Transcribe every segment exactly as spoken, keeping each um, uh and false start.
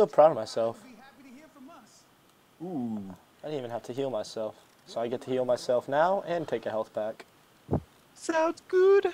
so proud of myself. Ooh. I didn't even have to heal myself. So I get to heal myself now and take a health pack. Sounds good.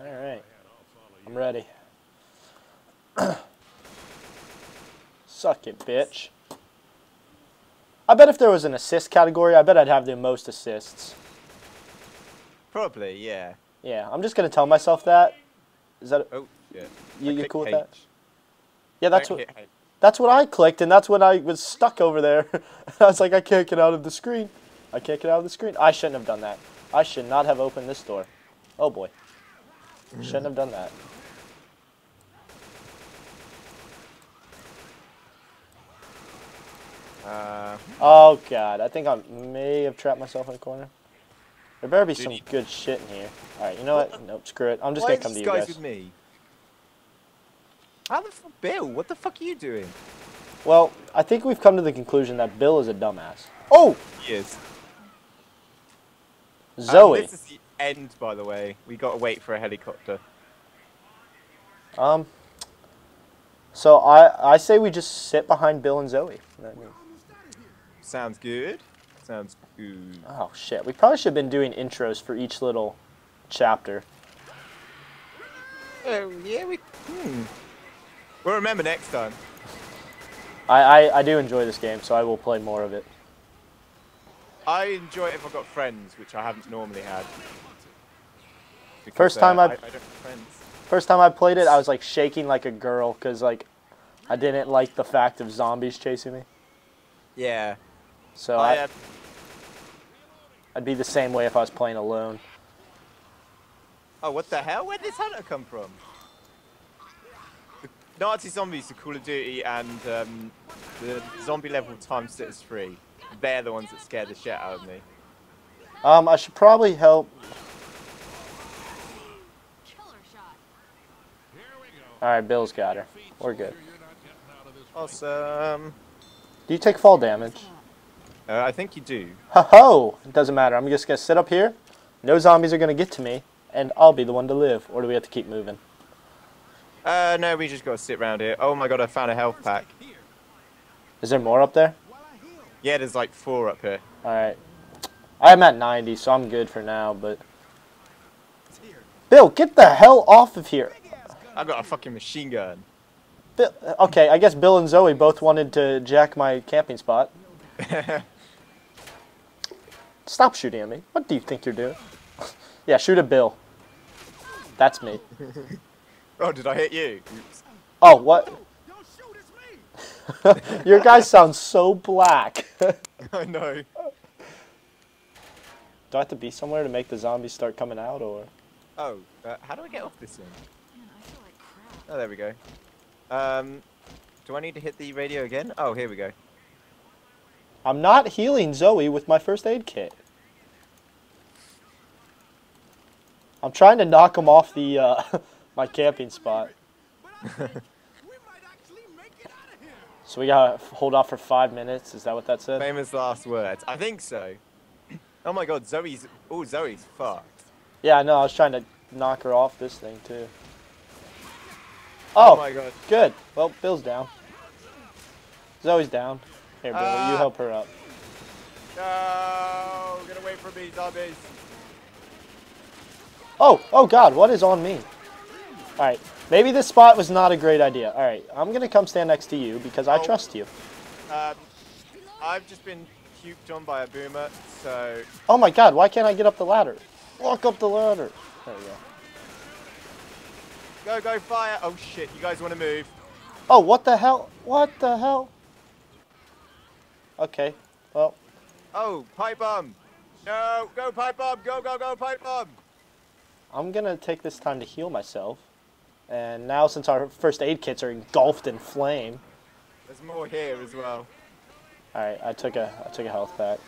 Alright. I'm ready. Suck it, bitch. I bet if there was an assist category, I bet I'd have the most assists. Probably, yeah. Yeah, I'm just going to tell myself that. Is that... Oh, yeah. You, you cool with H. that? Yeah, that's what... That's what I clicked, and that's when I was stuck over there. I was like, I can't get out of the screen. I can't get out of the screen. I shouldn't have done that. I should not have opened this door. Oh, boy. Shouldn't have done that. Uh, oh, God. I think I may have trapped myself in a corner. There better be some good shit in here. All right, you know what? Nope, screw it. I'm just going to come to you guys. Why are these guys with me? How the fuck, Bill? What the fuck are you doing? Well, I think we've come to the conclusion that Bill is a dumbass. Oh! He is. Zoe. Um, this is the end, by the way. We gotta wait for a helicopter. Um. So I I say we just sit behind Bill and Zoe. Sounds good. Sounds good. Oh shit! We probably should have been doing intros for each little chapter. Oh yeah, we. Hmm. We'll remember next time. I, I, I do enjoy this game, so I will play more of it. I enjoy it if I've got friends, which I haven't normally had. Because, first time uh, I, I, I don't have friends. First time I played it, I was like shaking like a girl, because like, I didn't like the fact of zombies chasing me. Yeah. So I, I, uh, I'd be the same way if I was playing alone. Oh, what the hell? Where did this hunter come from? Nazi zombies to Call of Duty and um, the zombie level times that is free. They're the ones that scare the shit out of me. Um, I should probably help. Alright, Bill's got her. We're good. Awesome. Do you take fall damage? Uh, I think you do. Ho ho! It doesn't matter. I'm just gonna sit up here. No zombies are gonna get to me, and I'll be the one to live. Or do we have to keep moving? Uh, no, we just gotta sit around here. Oh my god, I found a health pack. Is there more up there? Yeah, there's like four up here. Alright. I'm at ninety, so I'm good for now, but... Bill, get the hell off of here! I got a fucking machine gun. Bill, okay, I guess Bill and Zoe both wanted to jack my camping spot. Stop shooting at me. What do you think you're doing? Yeah, shoot at Bill. That's me. Oh, did I hit you? Oops. Oh, what? Don't shoot, it's me. Your guy sounds so black. I know. Do I have to be somewhere to make the zombies start coming out, or? Oh, uh, how do I get off this thing? Man, I feel like crap. Oh, there we go. Um, do I need to hit the radio again? Oh, here we go. I'm not healing Zoe with my first aid kit. I'm trying to knock him off the, uh... my camping spot. So we gotta hold off for five minutes. Is that what that said? Famous last words. I think so. Oh my god, Zoe's. Oh, Zoe's fucked. Yeah, I know. I was trying to knock her off this thing too. Oh, oh my god. Good. Well, Bill's down. Zoe's down. Here, Bill, uh, you help her up. No, get away from me, zombies. Oh, oh god, what is on me? Alright, maybe this spot was not a great idea. Alright, I'm gonna come stand next to you because I oh, trust you. Um, I've just been puked on by a boomer, so... Oh my god, why can't I get up the ladder? Walk up the ladder! There we go. Go, go, fire! Oh shit, you guys wanna move. Oh, what the hell? What the hell? Okay, well... Oh, pipe bomb! No, go pipe bomb! Go, go, go, pipe bomb! I'm gonna take this time to heal myself. And now, since our first aid kits are engulfed in flame, there's more here as well. All right, I took a I took a health pack.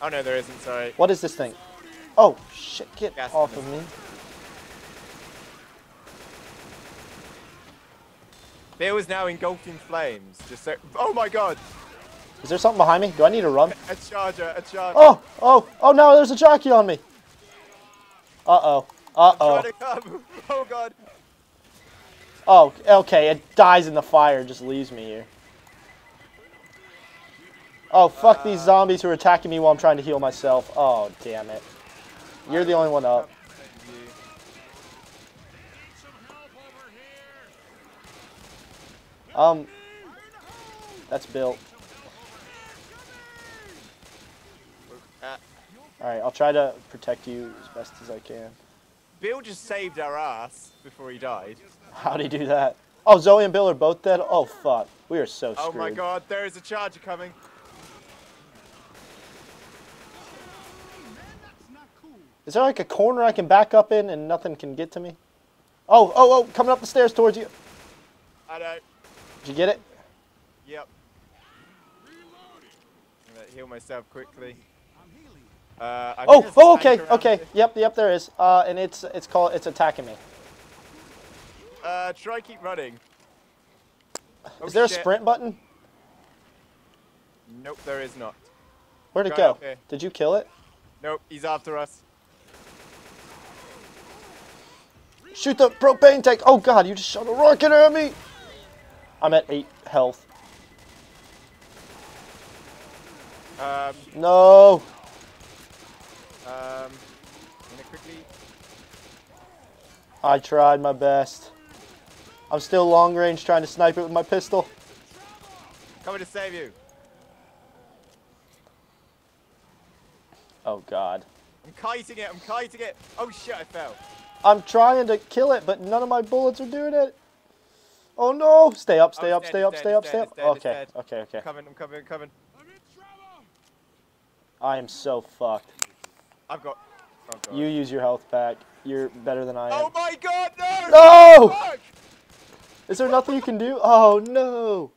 Oh no, there isn't. Sorry. What is this thing? Oh shit! Get Gas off of me. Bill is now engulfed in flames. Just so. Oh my god! Is there something behind me? Do I need to run? A charger! A charger! Oh! Oh! Oh no! There's a jockey on me. Uh oh! Uh oh! I'm trying to come. Oh god! Oh, okay, it dies in the fire, just leaves me here. Oh, fuck uh, these zombies who are attacking me while I'm trying to heal myself. Oh, damn it. You're the only one up. Um, that's built. Alright, I'll try to protect you as best as I can. Bill just saved our ass before he died. How'd he do that? Oh, Zoe and Bill are both dead? Oh, fuck. We are so screwed. Oh my god, there is a charger coming. Is there like a corner I can back up in and nothing can get to me? Oh, oh, oh, coming up the stairs towards you. I know. Did you get it? Yep. I'm gonna heal myself quickly. Uh, I oh, oh, okay, okay. Here. Yep, yep, there is. Uh, and it's it's called it's attacking me. Uh, try keep running. Oh, is there shit. a sprint button? Nope, there is not. Where'd it go? Did you kill it? Nope, he's after us. Shoot the propane tank! Oh god, you just shot a rocket at me! I'm at eight health. Um. No. Um, I'm gonna quickly... I tried my best. I'm still long range trying to snipe it with my pistol. Coming to save you. Oh god. I'm kiting it, I'm kiting it. Oh shit, I fell. I'm trying to kill it, but none of my bullets are doing it. Oh no! Stay up, stay oh, up, dead, stay up, dead, stay up, dead, stay up. Dead, okay, dead. okay, okay. I'm coming, I'm coming, I'm coming. I'm in trouble. I am so fucked. I've got... Oh god. You use your health pack. You're better than I am. Oh my god, no! No! Fuck! Is there nothing you can do? Oh no!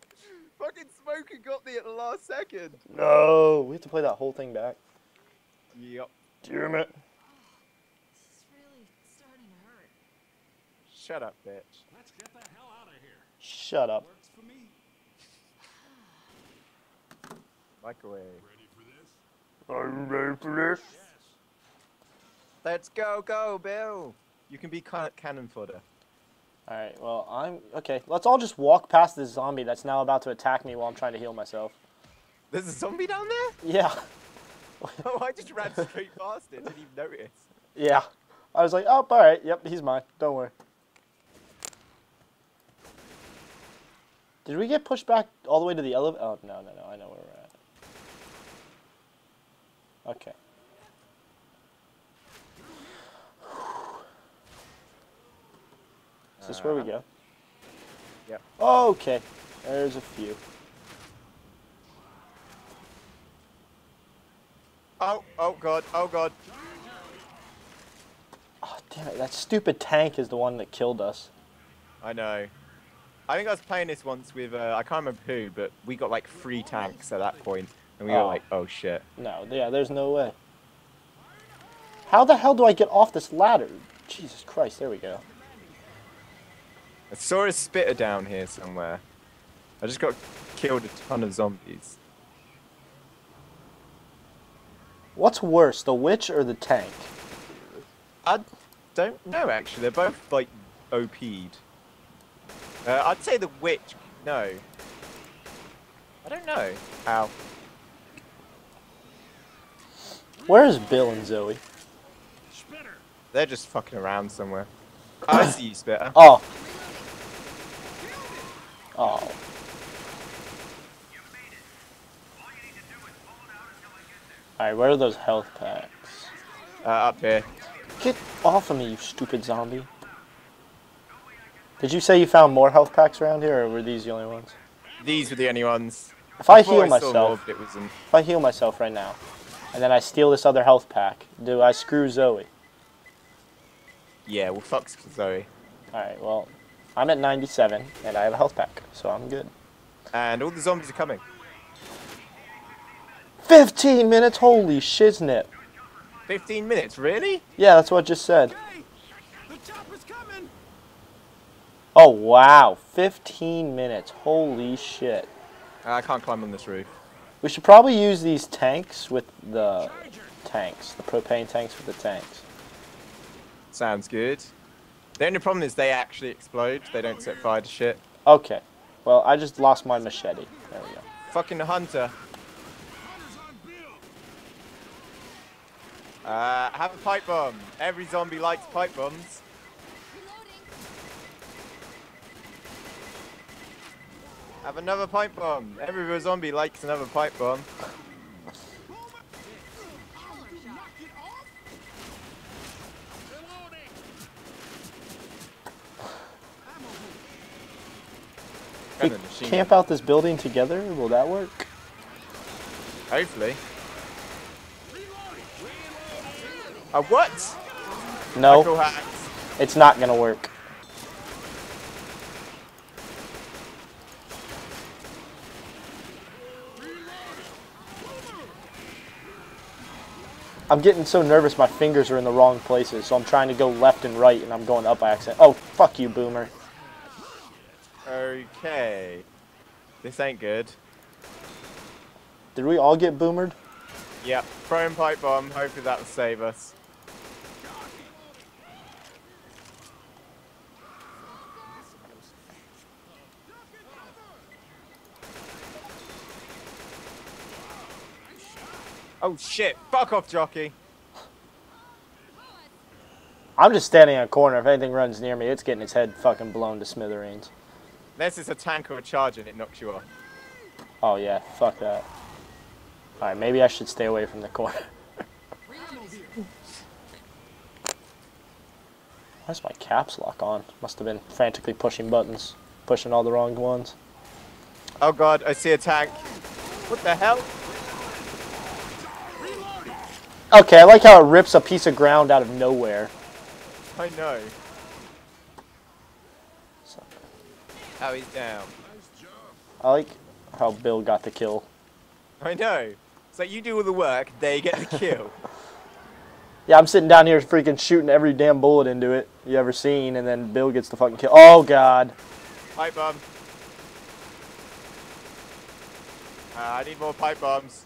Fucking Smoker got me at the last second. No! We have to play that whole thing back. Yep. Damn it. This is really starting to hurt. Shut up, bitch. Let's get the hell out of here. Shut up. Works for me. Microwave. Ready for this? Are you ready for this? Yes. Let's go, go, Bill. You can be cannon fodder. All right. Well, I'm okay. Let's all just walk past this zombie that's now about to attack me while I'm trying to heal myself. There's a zombie down there? Yeah. Oh, I just ran straight past it. Didn't even notice. Yeah. I was like, oh, all right. Yep, he's mine. Don't worry. Did we get pushed back all the way to the elevator? Oh, no, no, no. I know where we're at. Okay. Is this where we go? Yep. Okay. There's a few. Oh, oh god, oh god. Oh damn it, that stupid tank is the one that killed us. I know. I think I was playing this once with, uh, I can't remember who, but we got like three tanks at that point, and we oh. were like, oh shit. No, yeah, there's no way. How the hell do I get off this ladder? Jesus Christ, there we go. I saw a spitter down here somewhere. I just got killed a ton of zombies. What's worse, the witch or the tank? I don't know, actually. They're both, like, O P'd. Uh, I'd say the witch. No. I don't know. Ow. Where is Bill and Zoe? Spitter. They're just fucking around somewhere. I see you, Spitter. Oh. Oh. Alright, where are those health packs? Uh, up here. Get off of me, you stupid zombie. Did you say you found more health packs around here, or were these the only ones? These were the only ones. If I heal myself, if I heal myself right now, and then I steal this other health pack, do I screw Zoe? Yeah, well, fuck Zoe. Alright, well, I'm at ninety-seven, and I have a health pack, so I'm good. And all the zombies are coming. fifteen minutes, holy shiznit. fifteen minutes, really? Yeah, that's what I just said. Okay. The chopper's coming. Oh, wow. fifteen minutes, holy shit. I can't climb on this roof. We should probably use these tanks with the Charger. tanks, the propane tanks with the tanks. Sounds good. The only problem is they actually explode. They don't set fire to shit. Okay. Well, I just lost my machete. There we go. Fucking hunter. Uh, have a pipe bomb. Every zombie likes pipe bombs. Have another pipe bomb. Every zombie likes another pipe bomb. We camp out this building together? Will that work? Hopefully. Uh, what? No. It's not gonna work. I'm getting so nervous my fingers are in the wrong places, so I'm trying to go left and right and I'm going up by accident. Oh, fuck you, Boomer. Okay. This ain't good. Did we all get boomered? Yep. Throwing pipe bomb. Hopefully that'll save us. Oh shit, fuck off, jockey. I'm just standing in a corner. If anything runs near me, it's getting its head fucking blown to smithereens. Unless it's a tank or a charger and it knocks you off. Oh yeah, fuck that. Alright, maybe I should stay away from the corner. Why is my caps lock on? Must have been frantically pushing buttons. Pushing all the wrong ones. Oh god, I see a tank. What the hell? Okay, I like how it rips a piece of ground out of nowhere. I know. So. Oh, he's down. I like how Bill got the kill. I know. So you do all the work, they get the kill. Yeah, I'm sitting down here freaking shooting every damn bullet into it you ever seen, and then Bill gets the fucking kill. Oh, God. Pipe bomb. Uh, I need more pipe bombs.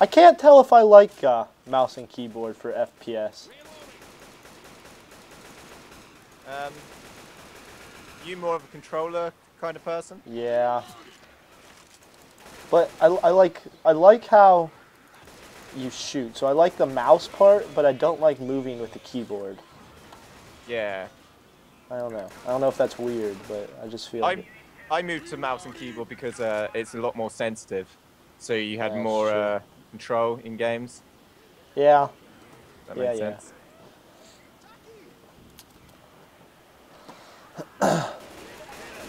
I can't tell if I like uh, mouse and keyboard for F P S. Um, you more of a controller kind of person? Yeah. But I, I like I like how you shoot. So I like the mouse part, but I don't like moving with the keyboard. Yeah. I don't know. I don't know if that's weird, but I just feel. I like I moved to mouse and keyboard because uh, it's a lot more sensitive. So you had yeah, more. Sure. Uh, control in games. Yeah. That yeah, makes sense. Yeah.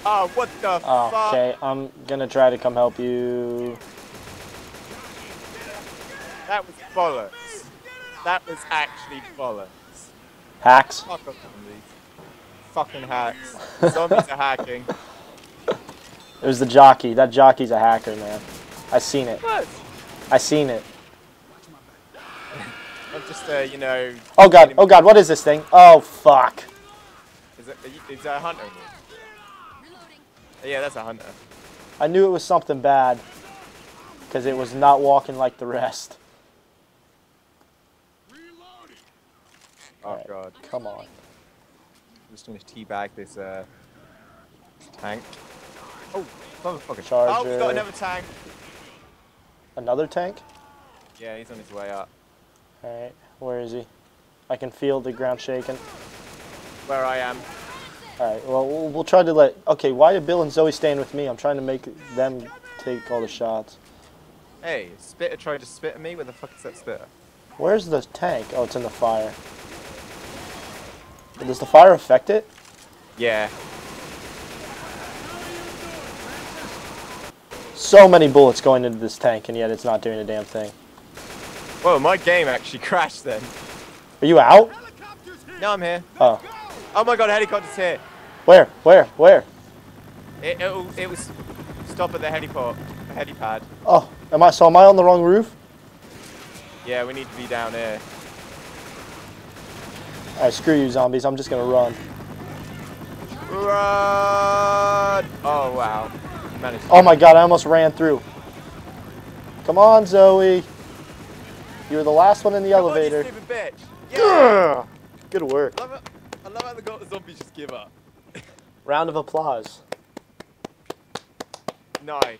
Oh, what the okay, fuck? Okay, I'm gonna try to come help you. That was bollocks. That was actually bollocks. Hacks? Fuck up zombies. Fucking hacks. Zombies are hacking. It was the jockey. That jockey's a hacker, man. I seen it. What? I seen it. I'm just, uh, you know... Oh god, oh god, what is this thing? Oh, fuck. Is it, is that a hunter? Yeah, that's a hunter. I knew it was something bad. Because it was not walking like the rest. Oh right, god. Come on. I'm just going to teabag this, uh, this tank. Oh, motherfucker. Charger. Oh, we got another tank. Another tank? Yeah, he's on his way up. Alright, where is he? I can feel the ground shaking. Where I am. Alright, well, well, we'll try to let... Okay, why are Bill and Zoe staying with me? I'm trying to make them take all the shots. Hey, Spitter tried to spit at me? Where the fuck is that Spitter? Where's the tank? Oh, it's in the fire. Does the fire affect it? Yeah. So many bullets going into this tank, and yet it's not doing a damn thing. Whoa, my game actually crashed then. Are you out? No, I'm here. Oh. Oh my god, a helicopter's here. Where? Where? Where? It, it'll, it was stop at the heliport, the helipad. Oh, am I, so am I on the wrong roof? Yeah, we need to be down here. Alright, screw you zombies, I'm just gonna run. Run! Oh wow. Managed. Oh my god, I almost ran through. Come on, Zoe. You were the last one in the Come elevator. On, you stupid bitch. Yeah. Good work. I love how the zombies just give up. Round of applause. Nice.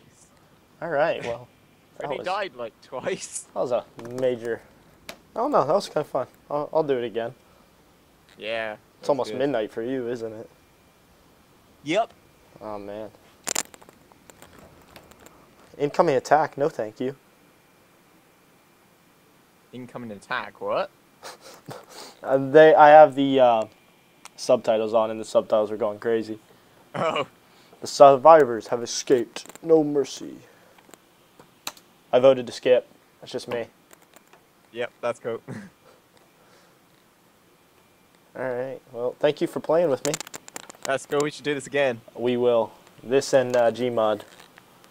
All right, well. And he was, died like twice. That was a major... I don't know, that was kind of fun. I'll, I'll do it again. Yeah. It's almost good. Midnight for you, isn't it? Yep. Oh, man. Incoming attack, no thank you. Incoming attack, what? they, I have the uh, subtitles on, and the subtitles are going crazy. Oh. The survivors have escaped. No mercy. I voted to skip. That's just me. Yep, that's cool. Alright, well, thank you for playing with me. That's cool, we should do this again. We will. This and uh, Gmod.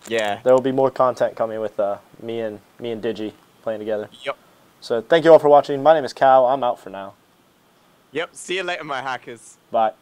Yeah. There will be more content coming with uh, me and me and Digi playing together. Yep. So thank you all for watching. My name is Cal. I'm out for now. Yep, see you later, my hackers. Bye.